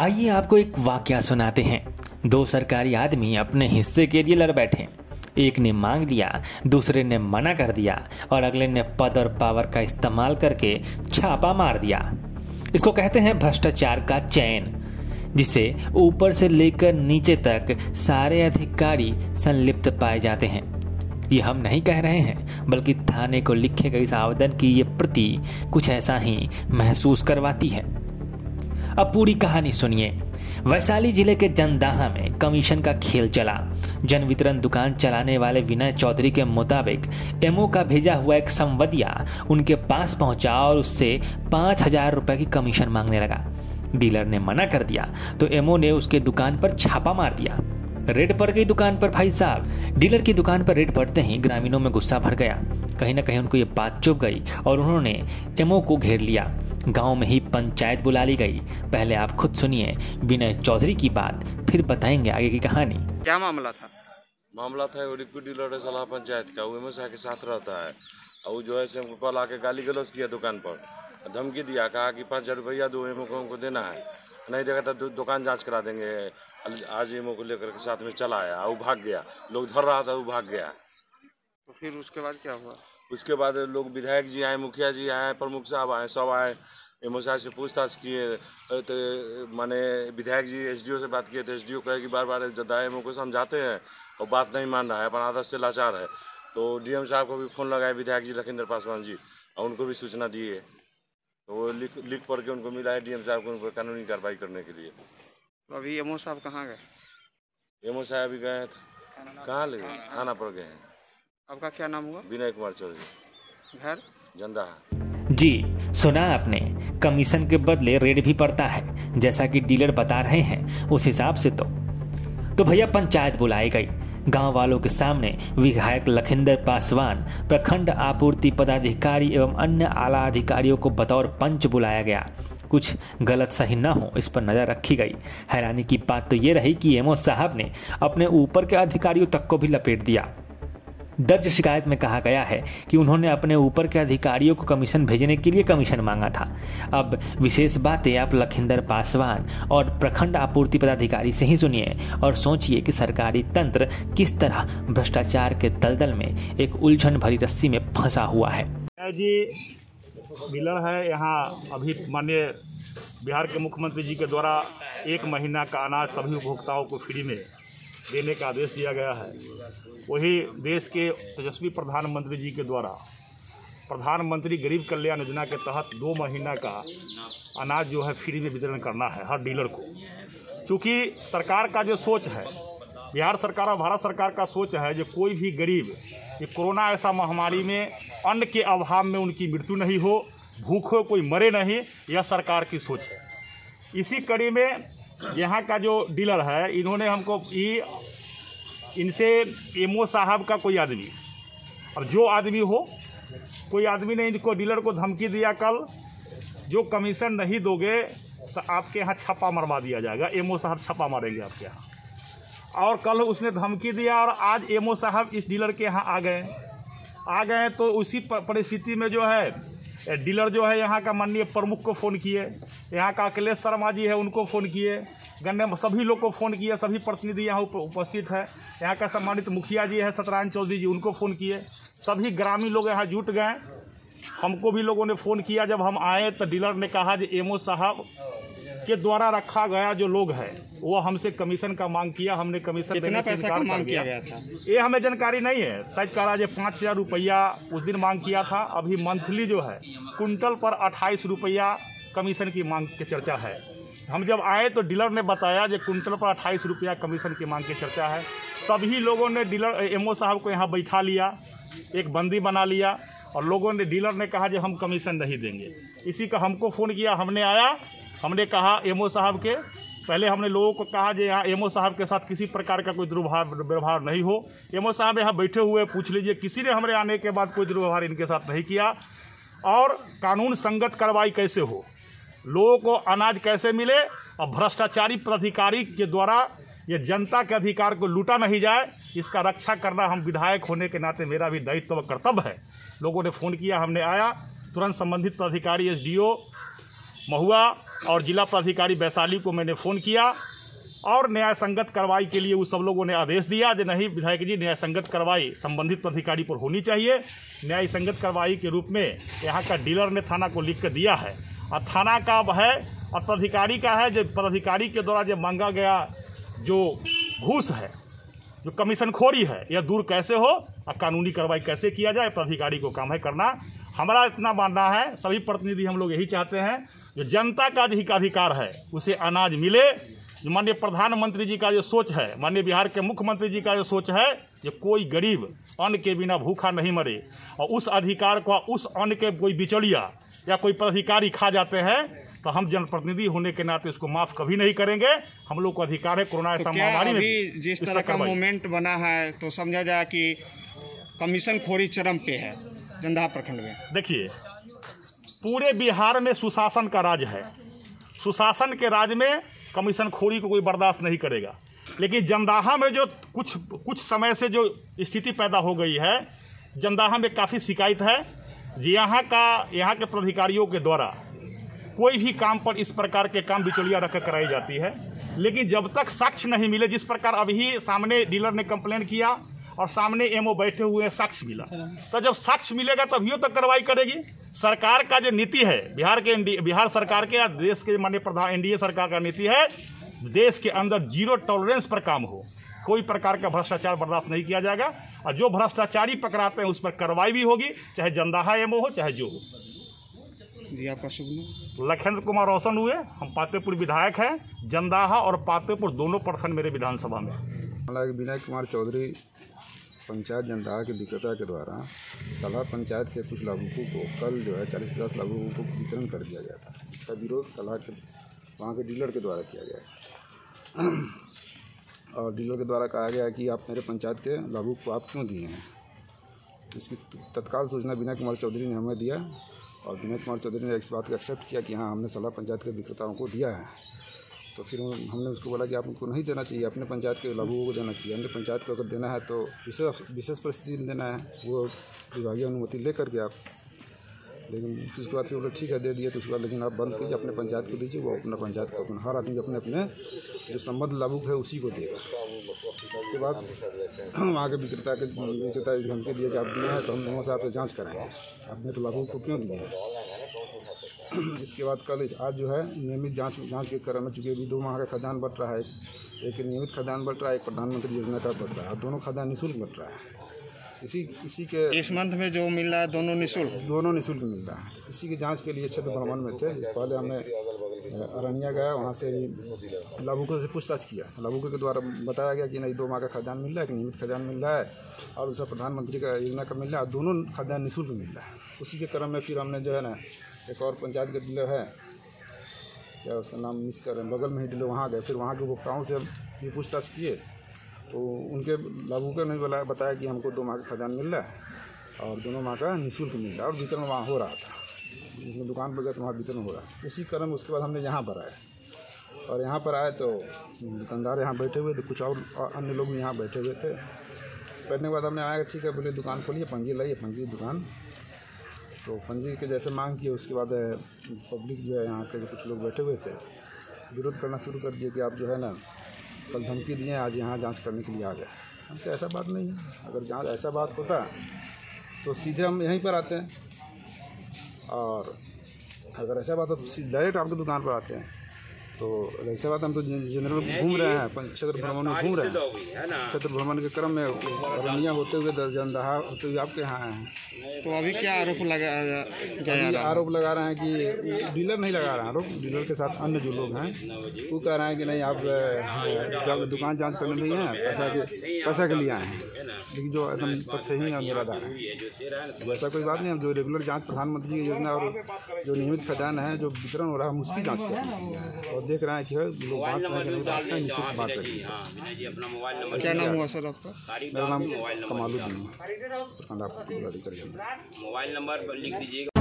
आइए आपको एक वाकया सुनाते हैं। दो सरकारी आदमी अपने हिस्से के लिए लड़ बैठे। एक ने मांग लिया, दूसरे ने मना कर दिया और अगले ने पद और पावर का इस्तेमाल करके छापा मार दिया। इसको कहते हैं भ्रष्टाचार का चयन, जिसे ऊपर से लेकर नीचे तक सारे अधिकारी संलिप्त पाए जाते हैं। ये हम नहीं कह रहे हैं, बल्कि थाने को लिखे गए इस आवेदन की ये प्रति कुछ ऐसा ही महसूस करवाती है। अब पूरी कहानी सुनिए। वैशाली जिले के जंदाहा में कमीशन का खेल चला। जन वितरण दुकान चलाने वाले विनय चौधरी के मुताबिक एमओ का भेजा हुआ एक संवदिया उनके पास पहुंचा और उससे 5,000 रुपए की कमीशन मांगने लगा। डीलर ने मना कर दिया तो एमओ ने उसके दुकान पर छापा मार दिया। रेड पड़ गई दुकान पर। भाई साहब, डीलर की दुकान पर रेड पड़ते ही ग्रामीणों में गुस्सा भर गया। कहीं ना कहीं उनको ये बात चुभ गई और उन्होंने एमओ को घेर लिया। गांव में ही पंचायत बुला ली गई। पहले आप खुद सुनिए विनय चौधरी की बात, फिर बताएंगे आगे की कहानी। क्या मामला था? मामला था डीलर सलाह पंचायत का, वो के साथ रहता है और जो है हमको कॉल आके गाली गलौज किया, दुकान पर धमकी दिया, कहा कि 5,000 रुपया दो, एमओ को हमको देना है, नहीं देगा तो दुकान जांच करा देंगे। आज एमओ को लेकर के साथ में चला आया, वो भाग गया, लोग धर रहा था, वो भाग गया। तो फिर उसके बाद क्या हुआ? उसके बाद लोग विधायक जी आए, मुखिया जी आए, प्रमुख साहब आए, सब आए। एमओ साहब से पूछताछ किए तो माने विधायक जी एसडीओ से बात किए तो एसडीओ कहे कि बार बार जद्दा एमओ को समझाते हैं और बात नहीं मान रहा है, अपना आदत से लाचार है। तो डीएम साहब को भी फ़ोन लगाए विधायक जी लखींद्र पासवान जी, और उनको भी सूचना दिए। वो लिख पढ़ के उनको मिला है डीएम साहब को, उनको कानूनी कार्रवाई करने के लिए। तो अभी एमओ साहब कहाँ गए? एमओ साहब अभी गए थे, कहाँ ले गए? थाना पर गए हैं। आपका क्या नाम हुआ? विनय कुमार चौधरी, घर जंदाहा। जी सुना आपने, कमीशन के बदले रेट भी पड़ता है, जैसा कि डीलर बता रहे हैं उस हिसाब से। तो भैया पंचायत बुलाई गई। गांव वालों के सामने विधायक लखींदर पासवान, प्रखंड आपूर्ति पदाधिकारी एवं अन्य आला अधिकारियों को बतौर पंच बुलाया गया। कुछ गलत सही ना हो, इस पर नज़र रखी गई। हैरानी की बात तो ये रही कि एमओ साहब ने अपने ऊपर के अधिकारियों तक को भी लपेट दिया। दर्ज शिकायत में कहा गया है कि उन्होंने अपने ऊपर के अधिकारियों को कमीशन भेजने के लिए कमीशन मांगा था। अब विशेष बातें आप लखींदर पासवान और प्रखंड आपूर्ति पदाधिकारी से ही सुनिए और सोचिए कि सरकारी तंत्र किस तरह भ्रष्टाचार के दलदल में एक उलझन भरी रस्सी में फंसा हुआ है। जी मिलन है यहाँ अभी माननीय बिहार के मुख्यमंत्री जी के द्वारा 1 महीना का अनाज सभी उपभोक्ताओं को फ्री में देने का आदेश दिया गया है। वही देश के तेजस्वी प्रधानमंत्री जी के द्वारा प्रधानमंत्री गरीब कल्याण योजना के तहत 2 महीना का अनाज जो है फ्री में वितरण करना है हर डीलर को। चूँकि सरकार का जो सोच है, बिहार सरकार और भारत सरकार का सोच है, जो कोई भी गरीब ये कोरोना ऐसा महामारी में अन्न के अभाव में उनकी मृत्यु नहीं हो, भूखों कोई मरे नहीं, यह सरकार की सोच है। इसी कड़ी में यहाँ का जो डीलर है, इन्होंने हमको इनसे एमओ साहब का कोई आदमी, और जो आदमी हो, कोई आदमी ने इनको डीलर को धमकी दिया, कल जो कमीशन नहीं दोगे तो आपके यहाँ छापा मरवा दिया जाएगा, एमओ साहब छापा मारेंगे आपके यहाँ। और कल उसने धमकी दिया और आज एमओ साहब इस डीलर के यहाँ आ गए। तो उसी परिस्थिति में जो है डीलर जो है यहाँ का माननीय प्रमुख को फ़ोन किए, यहाँ का अखिलेश शर्मा जी है उनको फ़ोन किए, गन्ने सभी लोग को फ़ोन किए, सभी प्रतिनिधि यहाँ उपस्थित है, यहाँ का सम्मानित मुखिया जी है सत्यनारायण चौधरी जी, उनको फ़ोन किए, सभी ग्रामीण लोग यहाँ जुट गए। हमको भी लोगों ने फ़ोन किया, जब हम आए तो डीलर ने कहा कि एमओ साहब के द्वारा रखा गया जो लोग है वो हमसे कमीशन का मांग किया, हमने कमीशन देने से इनकार कर दिया। ये हमें जानकारी नहीं है, शायद कह रहा है 5,000 रुपया उस दिन मांग किया था। अभी मंथली जो है कुंटल पर 28 रुपया कमीशन की मांग की चर्चा है। हम जब आए तो डीलर ने बताया कि कुंटल पर 28 रुपया कमीशन की मांग की चर्चा है। सभी लोगों ने डीलर एमओ साहब को यहाँ बैठा लिया, एक बंदी बना लिया, और लोगों ने डीलर ने कहा कि हम कमीशन नहीं देंगे। इसी का हमको फ़ोन किया, हमने आया, हमने कहा एमओ साहब के, पहले हमने लोगों को कहा कि यहाँ एमओ साहब के साथ किसी प्रकार का कोई दुर्व्यवहार नहीं हो। एमओ साहब यहाँ बैठे हुए, पूछ लीजिए, किसी ने हमारे आने के बाद कोई दुर्व्यवहार इनके साथ नहीं किया। और कानून संगत कार्रवाई कैसे हो, लोगों को अनाज कैसे मिले, और भ्रष्टाचारी पदाधिकारी के द्वारा ये जनता के अधिकार को लूटा नहीं जाए, इसका रक्षा करना हम विधायक होने के नाते मेरा भी दायित्व व कर्तव्य है। लोगों ने फ़ोन किया, हमने आया, तुरंत संबंधित पदाधिकारी एसडीओ महुआ और जिला पदाधिकारी वैशाली को मैंने फ़ोन किया और न्याय संगत कार्रवाई के लिए वो सब लोगों ने आदेश दिया कि नहीं विधायक जी न्याय संगत कार्रवाई संबंधित पदाधिकारी पर होनी चाहिए। न्याय संगत कार्रवाई के रूप में यहाँ का डीलर ने थाना को लिख कर दिया है और थाना का अब है और पदाधिकारी का है। जो पदाधिकारी के द्वारा जब मांगा गया जो घूस है, जो कमीशनखोरी है, यह दूर कैसे हो और कानूनी कार्रवाई कैसे किया जाए, पदाधिकारी को काम है करना। हमारा इतना मानना है, सभी प्रतिनिधि हम लोग यही चाहते हैं जो जनता का अधिकार है उसे अनाज मिले। जो माननीय प्रधानमंत्री जी का जो सोच है, माननीय बिहार के मुख्यमंत्री जी का जो सोच है, जो कोई गरीब अन्न के बिना भूखा नहीं मरे, और उस अधिकार को उस अन्न के कोई बिचौलिया या कोई पदाधिकारी खा जाते हैं तो हम जनप्रतिनिधि होने के नाते इसको माफ कभी नहीं करेंगे। हम लोग को अधिकार है। कोरोना ऐसा महामारी में जिस तरह का मूवमेंट बना है तो समझा जाए कि कमीशन खोरी चरम पे है जंदाहा प्रखंड में। देखिए, पूरे बिहार में सुशासन का राज है। सुशासन के राज में कमीशन खोरी को कोई बर्दाश्त नहीं करेगा, लेकिन जंदाहा में जो कुछ समय से जो स्थिति पैदा हो गई है, जंदाहा में काफ़ी शिकायत है जी। यहाँ के पदाधिकारियों के द्वारा कोई भी काम पर इस प्रकार के काम बिचौलिया रखकर कराई जाती है, लेकिन जब तक साक्ष्य नहीं मिले, जिस प्रकार अभी सामने डीलर ने कंप्लेन किया और सामने एमओ बैठे हुए साक्ष्य मिला, तो जब साक्ष्य मिलेगा तभी तक कार्रवाई करेगी। सरकार का जो नीति है, बिहार सरकार के या देश के माननीय प्रधान एनडीए सरकार का नीति है, देश के अंदर जीरो टॉलरेंस पर काम हो, कोई प्रकार का भ्रष्टाचार बर्दाश्त नहीं किया जाएगा और जो भ्रष्टाचारी पकड़ाते हैं उस पर कार्रवाई भी होगी, चाहे जंदाहा एमओ हो चाहे जो हो। जी, आपका शुभ नाम? लखेंद्र कुमार रोशन हुए, हम पातेपुर विधायक हैं। जंदाहा और पातेपुर दोनों प्रखंड मेरे विधानसभा में। विनय कुमार चौधरी पंचायत जंदाहा के विक्रेता के द्वारा सलाह पंचायत के कुछ लाभुकों को कल जो है 40-50 लाभुकों को वितरण कर दिया गया था। इसका विरोध सलाह के वहाँ के डीलर के द्वारा किया गया और डीलर के द्वारा कहा गया कि आप मेरे पंचायत के लाभुक को आप क्यों दिए हैं। इसकी तत्काल सूचना विनय कुमार चौधरी ने हमें दिया और विनय कुमार चौधरी ने इस बात को एक्सेप्ट किया कि हाँ हमने सलाह पंचायत के विक्रेताओं को दिया है। तो फिर हमने उसको बोला कि आप उनको नहीं देना चाहिए, अपने पंचायत के लाभुकों को देना चाहिए। हमने पंचायत को अगर देना है तो विशेष परिस्थिति में देना है, वो विभागीय अनुमति ले करके आप। लेकिन उसके बाद फिर बोला ठीक है दे दिए। तो उसके बाद लेकिन आप बंद कीजिए, अपने पंचायत को दीजिए, वो अपना पंचायत को अपना हर आदमी अपने अपने जो संबद्ध लाभुक है उसी को देगा। उसके बाद वहाँ के विक्रेता धमकी दिए कि आप दिए हैं तो हम लोगों से आपसे जाँच कराएंगे, आपने तो लाभुक को क्यों दिए हैं। इसके बाद कल आज जो है नियमित जाँच के क्रम में, चूँकि अभी 2 माह का खदान बट रहा है, एक नियमित खदान बट रहा है, एक प्रधानमंत्री योजना का बट रहा है, दोनों खदान निःशुल्क बट रहा है। इसी के इस मंथ में जो मिल रहा है दोनों निःशुल्क मिल रहा है। इसी की जांच के लिए क्षेत्र भ्रमण में थे। पहले हमने अररिया गया, वहाँ से लाभुकों से पूछताछ किया। लाभुकों के द्वारा बताया गया कि नहीं 2 माह का खदान मिल रहा है, एक नियमित खदान मिल रहा है और उसका प्रधानमंत्री का योजना का मिल रहा है, दोनों खदान निःशुल्क मिल रहा है। उसी के क्रम में फिर हमने जो है ना एक और पंचायत का डीलर है, क्या उसका नाम मिस कर रहे हैं, बगल में ही डीलर, वहाँ गए। फिर वहाँ के उपभोक्ताओं से हम ये पूछताछ किए तो उनके लाभुकों ने बताया कि हमको 2 माह का खदान मिल रहा है और दोनों माह का निःशुल्क मिल रहा है और वितरण वहाँ हो रहा था, जिसमें दुकान पर गए तो वहाँ वितरण हो रहा है। उसी क्रम उसके बाद हमने यहाँ पर आए और यहाँ पर आए तो दुकानदार यहाँ बैठे हुए थे, कुछ और अन्य लोग भी यहाँ बैठे हुए थे। बैठने के बाद हमने आया ठीक है बोले दुकान खोलिए, पंजी लाइए, पंजी दुकान तो पंजी के जैसे मांग किए। उसके बाद पब्लिक जो है यहाँ के कुछ लोग बैठे हुए थे, विरोध करना शुरू कर दिए कि आप जो है ना कल धमकी दिए आज यहाँ जांच करने के लिए आ गए। हमसे ऐसा बात नहीं है, अगर जांच ऐसा बात होता तो सीधे हम यहीं पर आते हैं और अगर ऐसा बात हो तो डायरेक्ट आपकी दुकान पर आते हैं। तो ऐसा बात हम तो जनरल घूम रहे हैं, क्षेत्र भ्रमण में घूम रहे हैं, क्षेत्र भ्रमण के क्रम में अरनिया होते हुए जंदाहा होते हुए आपके यहाँ आए हैं। तो अभी क्या आरोप लगा गया? आरोप लगा रहे हैं कि डीलर नहीं लगा रहे हैं आरोप, डीलर के साथ अन्य जो लोग हैं वो कह रहे हैं कि नहीं आप दुकान जाँच करने नहीं हैं, पैसा के लिए आए हैं। लेकिन जो एकदम पक्ष ही है निराधार है, ऐसा कोई बात नहीं। हम जो रेगुलर जाँच प्रधानमंत्री की योजना और जो नियमित खजान है जो वितरण हो रहा है हम उसकी जाँच कर रहे हैं। देख रहे हैं कि लोग बात बात करेंगे। क्या नाम हुआ सर आपका? मेरा नाम कमालुद्दीन है। मोबाइल नंबर लिख दीजिएगा।